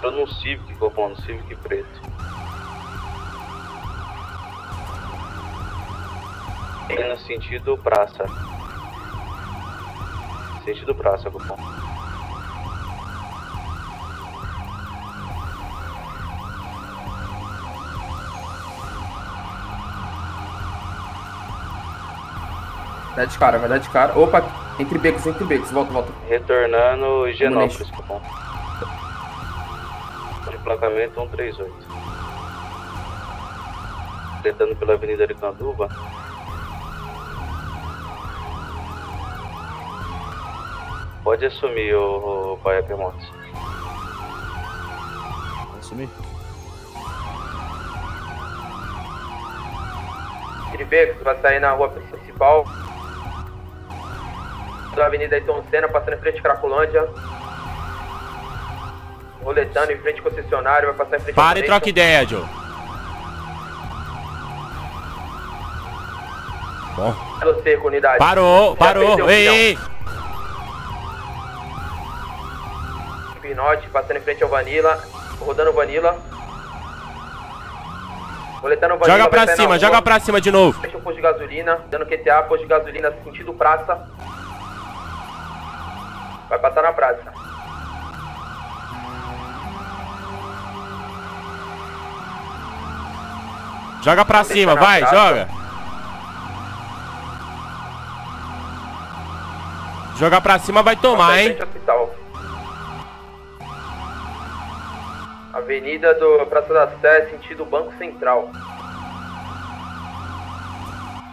Tô num Civic, tô falando, Civic preto. É no sentido praça. Sentido praça, Copom. Vai dar de cara, vai dar de cara. Opa, entre becos, volta. Retornando Genópolis, Copom. Emplacamento 138. Tentando pela Avenida Aricanduva. Pode assumir, o Baia Permontes. Assumir? Tribecos, vai sair na rua principal. Da Avenida Ayrton Senna, passando em frente à Cracolândia. Roletando em frente ao concessionário, vai passar em frente. Para e troca ideia, Joe. Bom. Você, unidade. Parou. Ei. Pinote, passando em frente ao Vanilla. Rodando o Vanilla. Roletando o Vanilla. Joga pra cima de novo. Fecha o posto de gasolina. Dando QTA, posto de gasolina, sentido praça. Vai passar na praça. Joga pra cima, vai, joga. Jogar pra cima vai tomar, hein? Avenida do Praça da Sé, sentido Banco Central.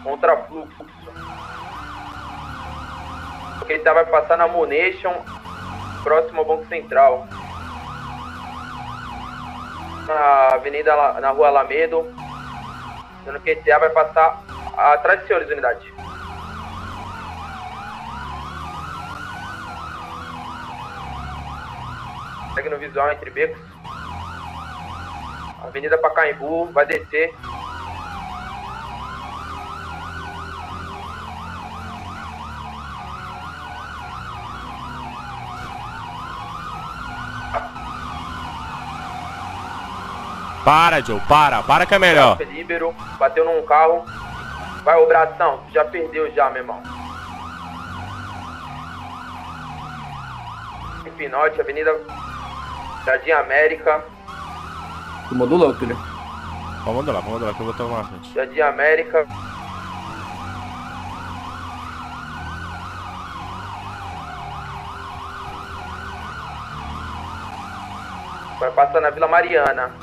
Contra fluxo. Ele vai passar na Monation, próximo ao Banco Central. Na Avenida, na Rua Alamedo. Sendo que ETA vai passar atrás de senhores, unidade. Segue no visual entre becos. Avenida Pacaembu, vai descer. Para, Joe, para que é melhor. Libero, bateu num carro. Vai, ô Bração, já perdeu já, meu irmão. Pinote, Avenida Jardim América. Tu modulou, filho. Vamos modular, que eu vou tomar, gente. Jardim América. Vai passar na Vila Mariana.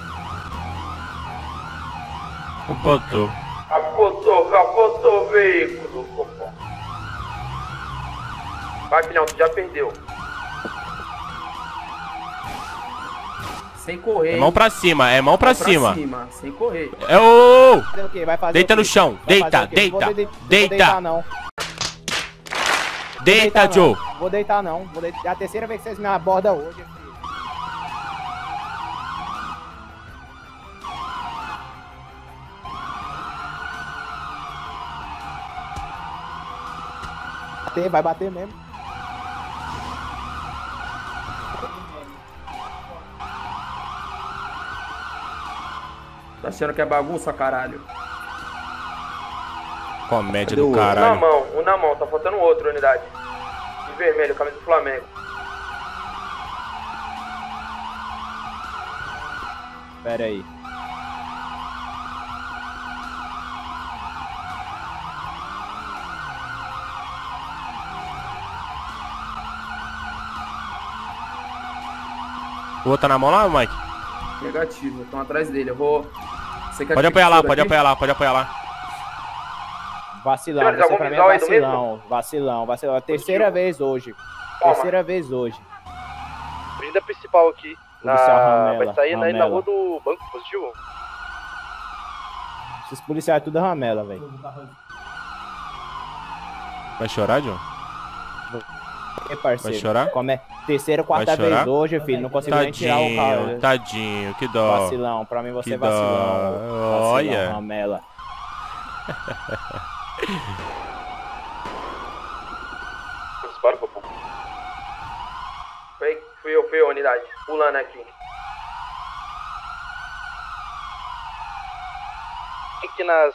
Capotou o veículo, Copom. Vai, filhão, tu já perdeu. Sem correr. É mão pra cima. Sem correr. É o. Deita no chão. Deita. Deita, Joe. Vou deitar, não. É a terceira vez que vocês me abordam hoje. Vai bater mesmo. Tá achando que é bagunça, caralho? Comédia do caralho. Um na mão, tá faltando outro, unidade. De vermelho, camisa do Flamengo. Pera aí. O outro tá na mão lá, Mike? Negativo, estão atrás dele, eu vou... Pode apoiar lá. Vacilão. Terceira vez hoje. Avenida principal aqui. Vai sair ainda na rua do banco, positivo. Esses policiais é tudo ramela, velho. Vai chorar, John? Parceiro. Vai chorar? Terceira, quarta vez hoje, filho. Não consigo nem tirar o carro. Tadinho, que dó. Vacilão, pra mim você é vacilão. Olha. Ramela. Fui eu, unidade. Pulando aqui. pique na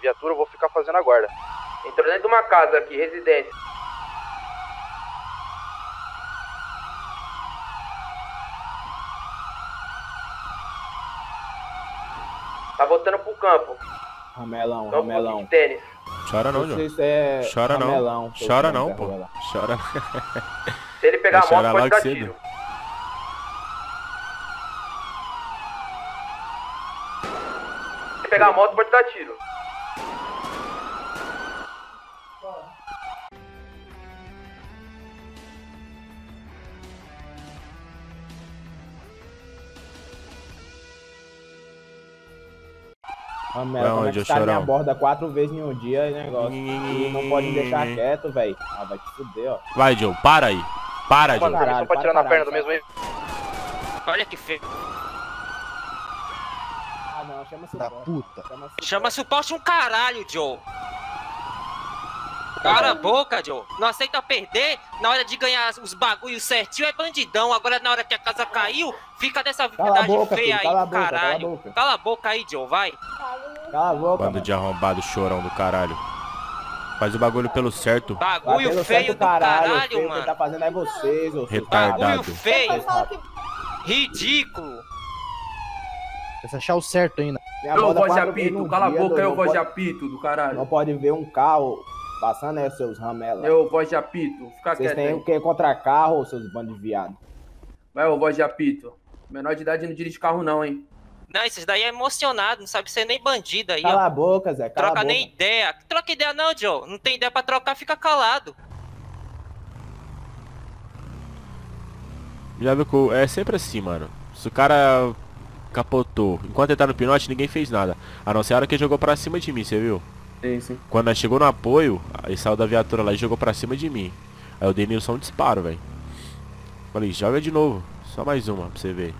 viatura, eu vou ficar fazendo a guarda. Entrou dentro de uma casa aqui, residência. Tá voltando pro campo. Ramelão, então, ramelão. De tênis. Chora não, João. Chora não. Ramelão, chora não, pô. Chora. Se ele pegar a moto, pode dar tiro. Se ele pegar a moto, pode dar tiro. Mano, como é que tá na borda 4 vezes em um dia e negócio? E não pode deixar quieto, velho. Ah, vai te fuder, ó. Vai, Joe, para aí. Para, Joe. Só pra tirar na perna do mesmo aí. Olha que feio. Ah, não, chama-se o pau. Chama-se o pau de um caralho, Joe. Cara a boca, Joe. Não aceita perder. Na hora de ganhar os bagulhos certinho é bandidão. Agora na hora que a casa caiu, fica dessa verdade feia aí, caralho. Cala a boca aí, Joe, vai. Cala a boca, bando de arrombado, chorão do caralho. Faz o bagulho pelo certo. Bagulho feio do caralho, mano. O que tá fazendo é vocês, ô. Retardado. Bagulho feio. Ridículo. Precisa achar o certo ainda. Eu voz de apito, cala a boca aí, eu voz de apito do caralho. Não pode ver um carro passando aí, seus ramelas. Eu voz de apito, fica quieto. Vocês têm o que contra carro, seus bandos de viado? Vai, ô voz de apito. Menor de idade não dirige carro não, hein. Não, esses daí é emocionado, não sabe ser nem bandido aí. Cala a boca, Zé, cala a boca. Troca nem ideia. Troca ideia não, Joe. Não tem ideia pra trocar, fica calado. Já viu que é sempre assim, mano. Se o cara capotou, enquanto ele tá no pinote, ninguém fez nada. A não ser a hora que ele jogou pra cima de mim, você viu? Sim, sim. Quando nós chegou no apoio, ele saiu da viatura lá e jogou pra cima de mim. Aí eu dei nele só um disparo, velho. Falei, joga de novo. Só mais uma pra você ver.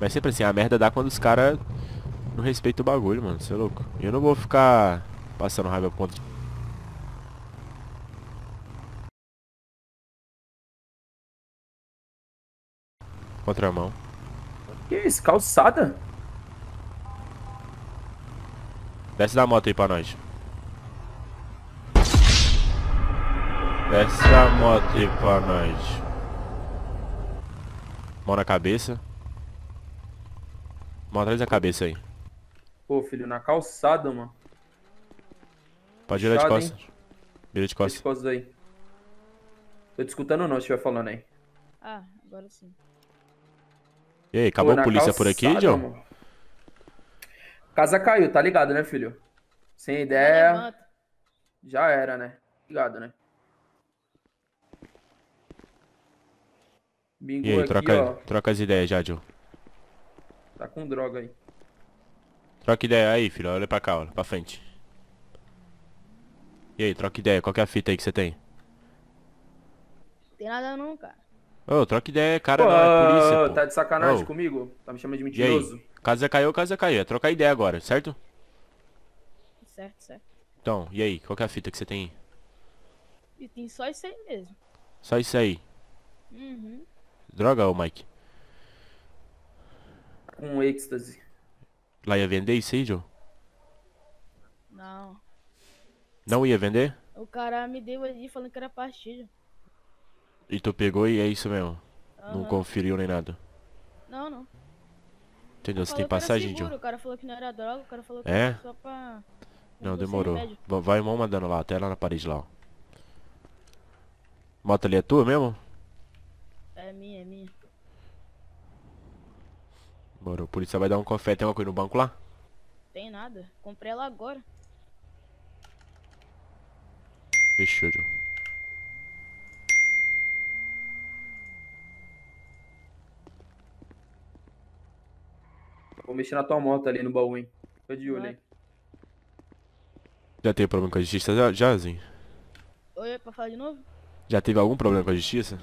Mas sempre assim, a merda dá quando os caras não respeitam o bagulho, mano, você é louco. Eu não vou ficar passando raiva ao ponto de... Contramão. Que isso? Calçada? Desce da moto aí pra nós. Desce da moto aí pra nós. Mão na cabeça. Mão atrás da cabeça aí. Pô, filho, na calçada, mano. Pode virar de costas. Vira de costas. Vira de costas aí. Tô te escutando ou não, se estiver falando aí? Ah, agora sim. E aí, acabou a polícia por aqui, João? Casa caiu, tá ligado, né, filho? Sem ideia. Já era, né? Ligado, né? Bingo aqui, ó. E aí, troca as ideias já, João. Tá com droga aí. Troca ideia aí, filho. Olha pra cá, olha pra frente. E aí, troca ideia. Qual que é a fita aí que você tem? Não tem nada não, cara. Ô, troca ideia, cara. Pô, não, é polícia, pô. Tá de sacanagem comigo? Tá me chamando de mentiroso? Casa caiu. É trocar ideia agora, certo? Certo, certo. Então, e aí? Qual que é a fita que você tem aí? E tem só isso aí mesmo. Só isso aí? Uhum. Droga, ô Mike. Um êxtase. Lá ia vender isso aí, Joe? Não. Não ia vender? O cara me deu ali falando que era pastilha. E tu pegou e é isso mesmo? Uhum. Não conferiu nem nada? Não, não. Entendeu? Você tem passagem, Joe? O cara falou que não era droga, o cara falou que era só pra... Não, demorou. Vai mão mandando lá, até lá na parede lá, ó. Moto ali é tua mesmo? É minha, é minha. Bora, a polícia vai dar um café. Tem alguma coisa no banco lá? Tem nada. Comprei ela agora. Fechou, Joe. Vou mexer na tua moto ali no baú, hein? Tô de olho, hein? Já teve problema com a justiça, Jazinho? Oi, pra falar de novo? Já teve algum problema com a justiça?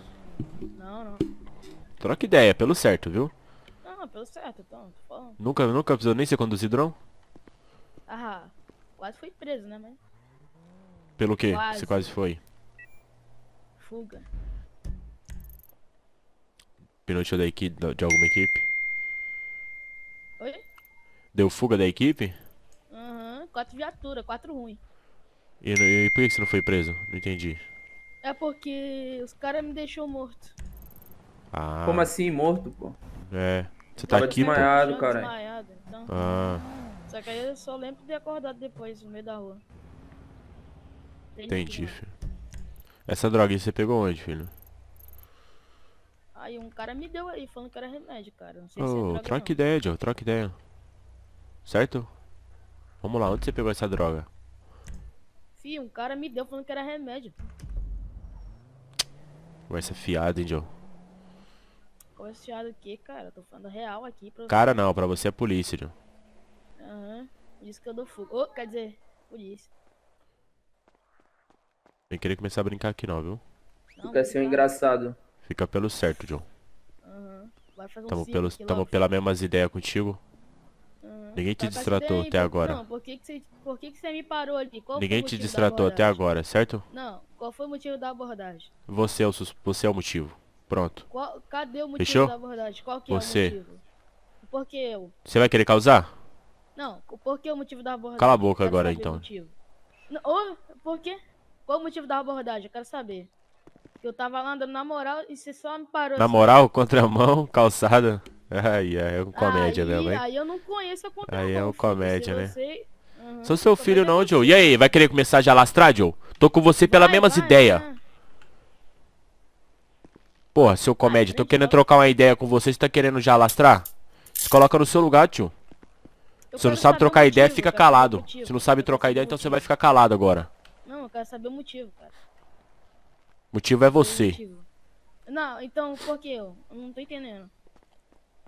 Não, não. Troca ideia, pelo certo, viu? Não, pelo certo, então, tô falando. Nunca precisou nem ser conduzido, não? Ah, quase fui preso, né, mãe? Pelo quê? Quase. Você quase foi? Fuga. Pinote da equipe, de alguma equipe? Oi? Deu fuga da equipe? Aham, 4 viaturas, 4 ruins. E por que você não foi preso? Não entendi. É porque os caras me deixaram morto. Ah. Como assim, morto, pô? É. Você tá aqui, pô? Desmaiado, caralho. Desmaiado, então. Ah. Só que aí eu só lembro de acordar depois, no meio da rua. Entendi, filho. Essa droga aí você pegou onde, filho? Aí um cara me deu aí, falando que era remédio, cara. Não sei se é droga. Troca ideia, Joe, troca ideia. Certo? Vamos lá, onde você pegou essa droga? Fio, um cara me deu falando que era remédio. Conversa fiada, hein, Joe? Conversa fiada o quê, cara? Eu tô falando real aqui pra você. Cara, não, pra você é polícia, Joe. Aham, disse que eu dou fogo. Ô, quer dizer, polícia. Nem querer começar a brincar aqui não, viu? Fica assim um engraçado. Fica pelo certo, John. Aham. Vai fazer um tamo pelas mesmas ideias contigo. Uhum. Ninguém te distratou até agora. Não, por que você me parou ali? Ninguém te distratou até agora, certo? Não. Qual foi o motivo da abordagem? Você é o motivo. Pronto. Cadê o motivo da abordagem? Qual que é o motivo? Por que eu? Você vai querer causar? Não. Por que o motivo da abordagem? Cala a boca agora, então. Por quê? Qual o motivo da abordagem? Eu quero saber. Eu tava lá andando na moral e você só me parou. Na moral, contramão, calçada. Aí é um comédia mesmo, hein? Aí eu não conheço a contramão. Aí é um comédia, né? Você... Uhum. Sou seu filho não, Joe. E aí, vai querer começar já a lastrar, Joe? Tô com você pela mesmas ideias. Porra, seu comédia, tô querendo trocar uma ideia com você, você tá querendo já lastrar? Se coloca no seu lugar, tio. Você não sabe trocar ideia, fica calado. Se não sabe trocar ideia, então você vai ficar calado agora. Não, eu quero saber o motivo, cara. Motivo é você. Motivo. Não, então por que eu não tô entendendo.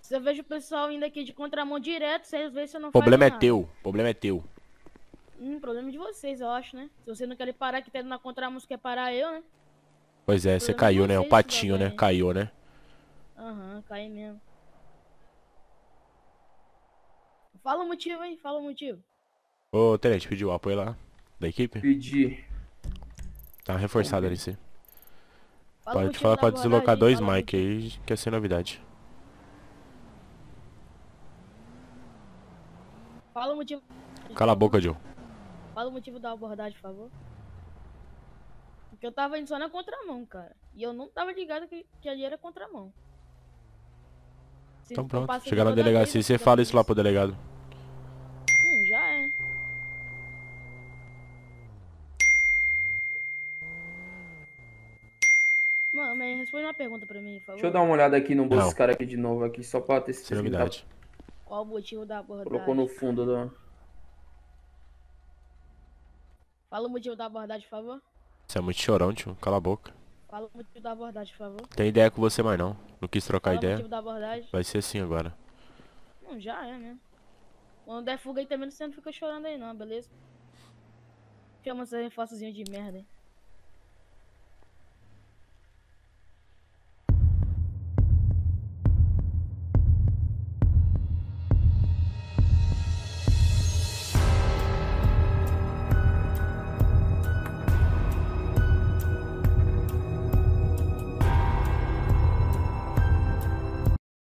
Se eu vejo o pessoal indo aqui de contramão direto, vocês veem se eu não faço. Problema é teu, problema é teu. Problema de vocês, eu acho, né? Se você não quer parar que tá indo na contramão, você quer parar eu, né? Pois é, você caiu, né? O patinho, né? Caiu, né? Aham, caí mesmo. Fala o motivo, hein? Fala o motivo. Ô, Tenente, pediu o apoio lá. Da equipe? Pedi. Tá reforçado ali, você. Pode falar pra deslocar 2 mic aí, que é sem novidade. Fala o motivo. Cala a boca, Joe. Fala o motivo da abordagem, por favor. Porque eu tava indo só na contramão, cara. E eu não tava ligado que ali era contramão. Então pronto, chegar na delegacia e você fala isso lá pro delegado. Já é. Mano, mas responde uma pergunta pra mim, por favor. Deixa eu dar uma olhada aqui no bolso desse cara aqui de novo, aqui, só pra ter certeza. Qual o motivo da abordagem? Colocou no fundo do... Fala o motivo da abordagem, por favor. Você é muito chorão, tio. Cala a boca. Fala o motivo da abordagem, por favor. Tem ideia com você mais não. Não quis trocar ideia. Fala o motivo da abordagem. Vai ser assim agora. Não, já é, né? Quando der fuga aí também, você não fica chorando aí não, beleza? Chama seus reforçozinhos de merda, hein?